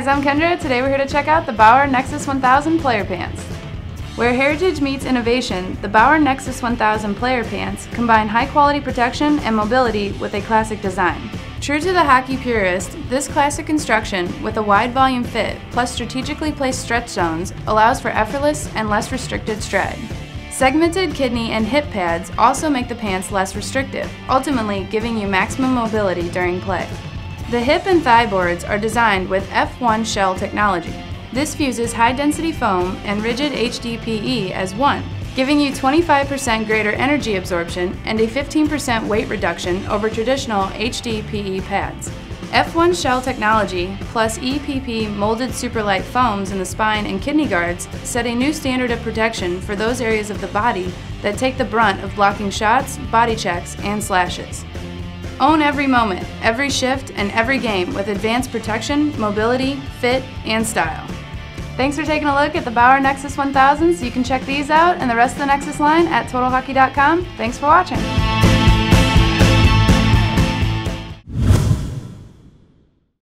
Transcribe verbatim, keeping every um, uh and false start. guys, I'm Kendra. Today we're here to check out the Bauer Nexus one thousand Player Pants. Where heritage meets innovation, the Bauer Nexus one thousand Player Pants combine high-quality protection and mobility with a classic design. True to the hockey purist, this classic construction with a wide-volume fit plus strategically placed stretch zones allows for effortless and less restricted stride. Segmented kidney and hip pads also make the pants less restrictive, ultimately giving you maximum mobility during play. The hip and thigh boards are designed with F one shell technology. This fuses high-density foam and rigid H D P E as one, giving you twenty-five percent greater energy absorption and a fifteen percent weight reduction over traditional H D P E pads. F one shell technology plus E P P molded superlight foams in the spine and kidney guards set a new standard of protection for those areas of the body that take the brunt of blocking shots, body checks, and slashes. Own every moment, every shift, and every game with advanced protection, mobility, fit, and style. Thanks for taking a look at the Bauer Nexus one thousands. You can check these out and the rest of the Nexus line at Total Hockey dot com. Thanks for watching.